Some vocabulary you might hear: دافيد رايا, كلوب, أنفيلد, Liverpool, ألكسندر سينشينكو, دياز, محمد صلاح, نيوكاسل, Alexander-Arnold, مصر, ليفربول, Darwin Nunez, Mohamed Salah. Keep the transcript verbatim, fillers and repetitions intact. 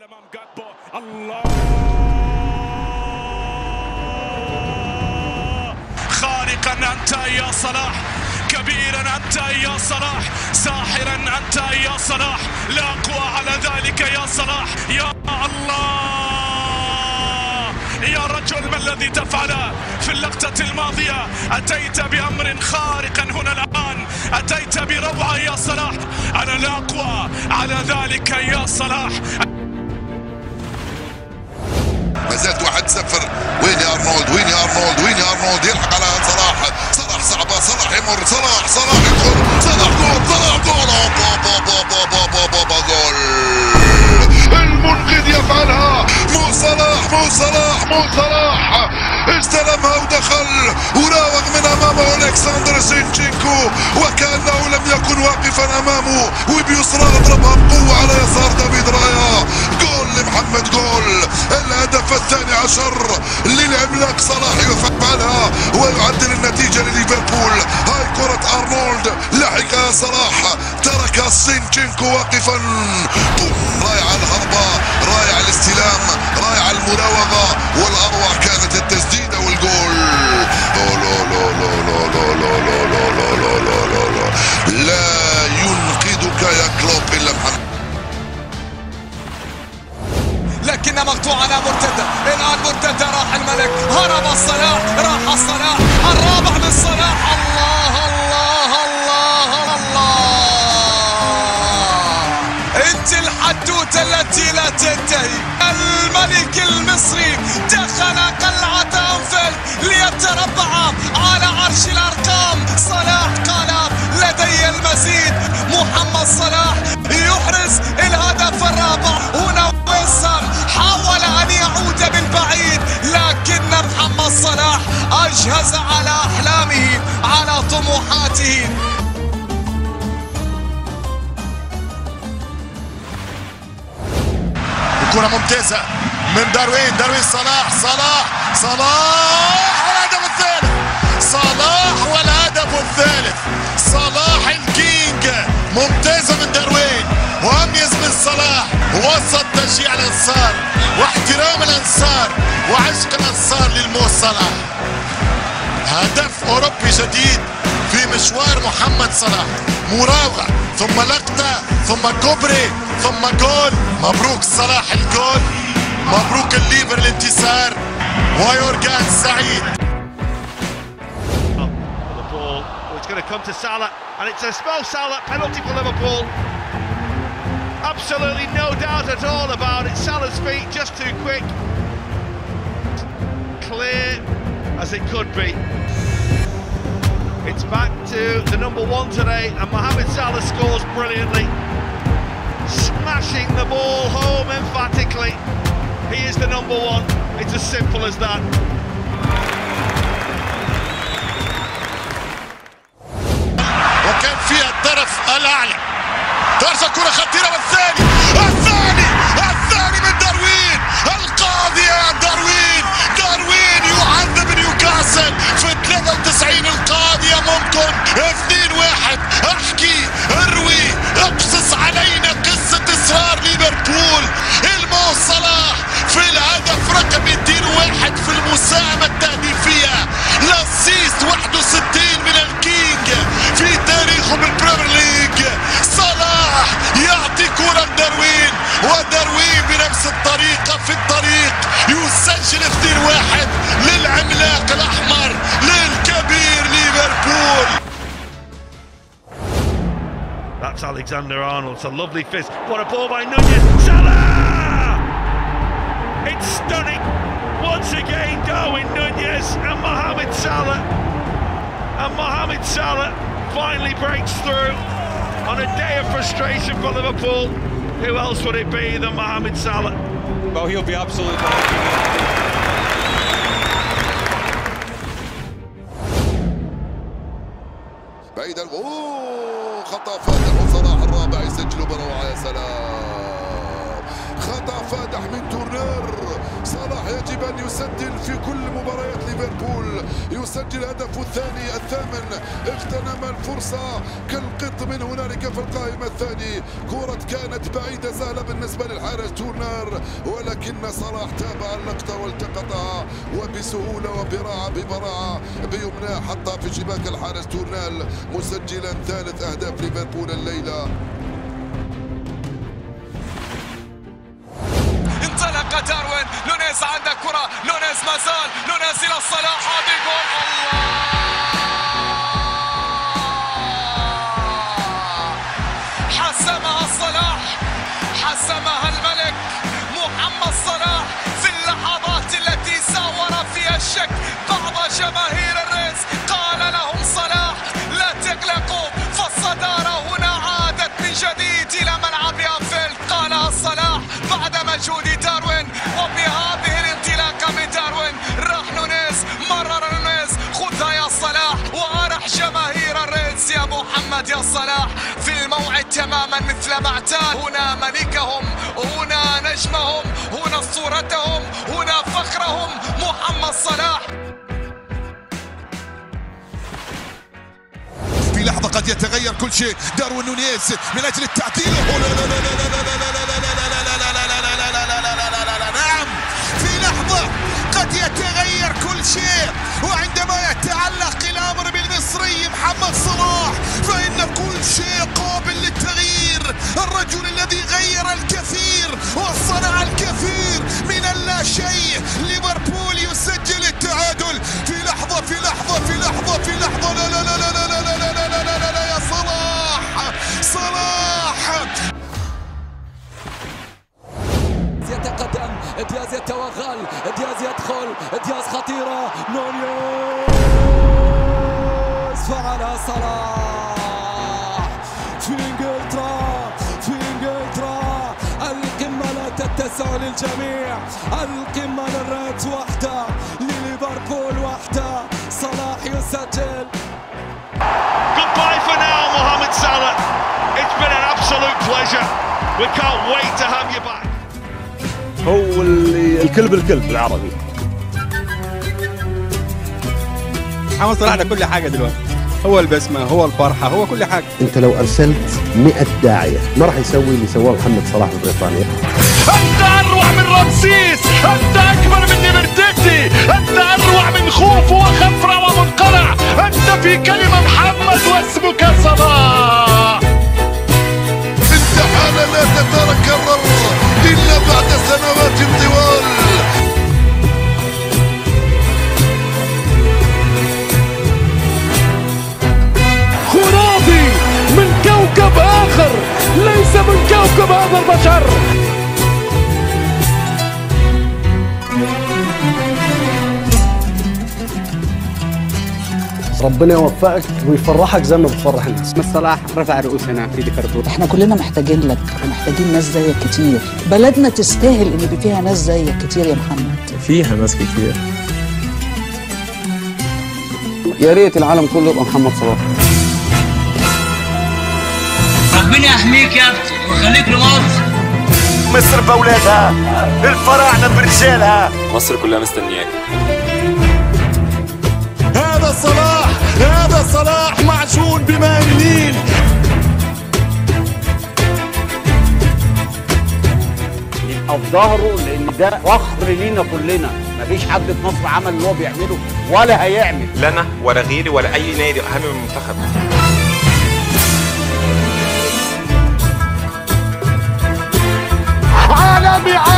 الله خارقا أنت يا صلاح، كبيرا أنت يا صلاح، ساحرا أنت يا صلاح، لا أقوى على ذلك يا صلاح. يا الله يا رجل، ما الذي تفعله في اللقطة الماضية؟ أتيت بأمر خارقا هنا الآن، أتيت بروعة يا صلاح. أنا لا أقوى على ذلك يا صلاح. ما زالت واحد صفر. وين يا أرنولد؟ وين يا أرنولد؟ وين يا أرنولد؟ يلحق على صلاح، صلاح صعبة، صلاح يمر، صلاح صلاح يدخل، صلاح جول، صلاح جول، بابا بابا بابا بابا جول. المنقذ يفعلها، مو صلاح مو صلاح مو صلاح، استلمها ودخل وراوغ من أمامه ألكسندر سينشينكو وكأنه لم يكن واقفا أمامه، وبيسرى أضربها بقوة على يسار دافيد رايا. جول لمحمد، جول الهدف الثاني عشر للعملاق صلاح، يفعلها ويعدل النتيجة لليفربول. هاي كرة أرنولد، لحقها صلاح، ترك سينشينكو واقفا. رائع الهربة، رائع الاستلام، رائع المراوغة، والأروع كانت التسديدة والجول. لا ينقذك يا كلوب إلا محمد. لكن مقطوعنا مرتدة، الآن مرتدة، راح الملك، هرب الصلاح، راح الصلاح، الرابع من صلاح. الله الله الله الله، أنت الحدوتة التي لا تنتهي. الملك المصري دخل قلعة أنفيلد ليتربع على عرش الأرقام. صلاح قال لدي المزيد، محمد صلاح يحرز الهدف الرابع. هنا حاول أن يعود بالبعيد، لكن محمد صلاح أجهز على أحلامه، على طموحاته. كرة ممتازة من داروين، داروين صلاح، صلاح صلاح والهدف الثالث، صلاح والهدف الثالث، صلاح الكينج. ممتازة من داروين، وأميز من صلاح، وسط تشجيع الأنصار واحترام الأنصار وعشق الأنصار للمو صلاح. هدف أوروبي جديد في مشوار محمد صلاح، مراوغة ثم لقطة ثم كوبري ثم جول. مبروك صلاح الجول، مبروك الليفر الانتصار، ويورجان سعيد. Going to come to Salah, and it's a small Salah penalty for Liverpool. Absolutely no doubt at all about it. Salah's feet just too quick, clear as it could be. It's back to the number one today, and Mohamed Salah scores brilliantly, smashing the ball home emphatically. He is the number one. It's as simple as that. الأعلى درجة، كرة خطيرة، والثاني الثاني الثاني من داروين. القاضي يا داروين، داروين يعذب نيوكاسل في ثلاثة وتسعين. القاضي يا ممكن اثنين واحد. احكي، اروي، اقصص علينا قصة إصرار ليفربول. المو صلاح في الهدف رقم اثنين واحد في المساهمة التهديفية، لاسيست واحد وستين من الكينج في تاريخه بالبريمير ليج. صلاح يعطي كرة لداروين، وداروين بنفس الطريقة في الطريق يسجل اثنين واحد للعملاق الأحمر للكبير ليفربول. That's Alexander-Arnold. It's a lovely fist. What a ball by Nunez. Salah! It's stunning. Once again, Darwin Nunez and Mohamed Salah. And Mohamed Salah finally breaks through on a day of frustration for Liverpool. Who else would it be than Mohamed Salah? Well, he'll be absolutely happy. بعيد الو خطا فادح، وصلاح الرابع يسجل بروعه. يا سلام، خطا فادح من تورنير. صلاح يجب أن يسجل في كل مباريات ليفربول، يسجل هدفه الثاني الثامن، اغتنم الفرصة كالقط من هنالك في القائمة الثاني. كرة كانت بعيدة سهلة بالنسبة للحارس تونار، ولكن صلاح تابع اللقطة والتقطها وبسهولة وبراعة ببراعة بيمناه، حطها في شباك الحارس تونال، مسجلا ثالث أهداف ليفربول الليلة. انطلق داروين نونيز، عنده كرة، نونيز ما زال، نونيز إلى صلاح، بجول الله! حسمها صلاح، حسمها الملك محمد صلاح في اللحظات التي ساور فيها الشك بعض جماهير الريس، قال لهم صلاح لا تقلقوا فالصدارة هنا عادت من جديد إلى ملعب أنفيلد. قالها صلاح بعد مجهود داروين، وبهذه الانطلاقة من داروين راح نونيز، مرر نونيز، خذها يا صلاح، وأرح جماهير الريدز يا محمد يا صلاح في الموعد تماما مثل ما اعتاد. هنا ملكهم، هنا نجمهم، هنا صورتهم، هنا فخرهم محمد صلاح. في لحظة قد يتغير كل شيء، داروين نونيز من أجل التعديل، قد يتغير كل شيء. وعندما يتعلق الأمر بالمصري محمد صلاح فإن كل شيء قابل للتغيير، الرجل الذي غير الكثير وصنع الكثير من اللا شيء. ليفربول يسجل التعادل في لحظة في لحظة في لحظة في لحظة. لا لا لا لا لا لا لا لا لا لا لا يا صلاح صلاح. يتقدم دياز، يتوغل دياز، يدخل دياز، خطيرة نونيز، فعلها صلاح. في انجلترا، في انجلترا القمة لا تتسع للجميع، القمة للريدز وحدة، لليفربول وحدة، صلاح يسجل. Goodbye for now Mohamed Salah. It's been an absolute pleasure. We can't wait to have you back. هو اللي الكلب الكلب بالعربي. محمد صلاح ده كل حاجه دلوقتي، هو البسمه، هو الفرحه، هو كل حاجه. انت لو ارسلت مئة داعيه ما راح يسوي اللي سواه محمد صلاح البريطاني. انت اروع من رمسيس، انت اكبر من نمرتتي، انت اروع من خوف وخفره ومنقرع، انت في كلمه محمد واسمك صلاح. انت حاله لا تتكرر إلا بعد سنوات طوال. خرافي من كوكب آخر، ليس من كوكب هذا البشر. ربنا يوفقك ويفرحك زي ما بتفرح الناس. محمد صلاح رفع رؤوسنا في ليفربول. احنا كلنا محتاجين لك، محتاجين ناس زيك كتير، بلدنا تستاهل ان يبقى فيها ناس زيك كتير يا محمد. فيها ناس كتير، يا ريت العالم كله يبقى محمد صلاح. ربنا يحميك يا ابني ويخليك لمصر. مصر باولادها، الفراعنه برجالها، مصر كلها مستنياك. هذا صلاح، هذا صلاح معجون بما يلين. يبقى في ظهره، لان ده فخر لينا كلنا، مفيش حد في مصر عمل اللي هو بيعمله ولا هيعمل. لا انا ولا غيري ولا اي نادي اهم من المنتخب. عالمي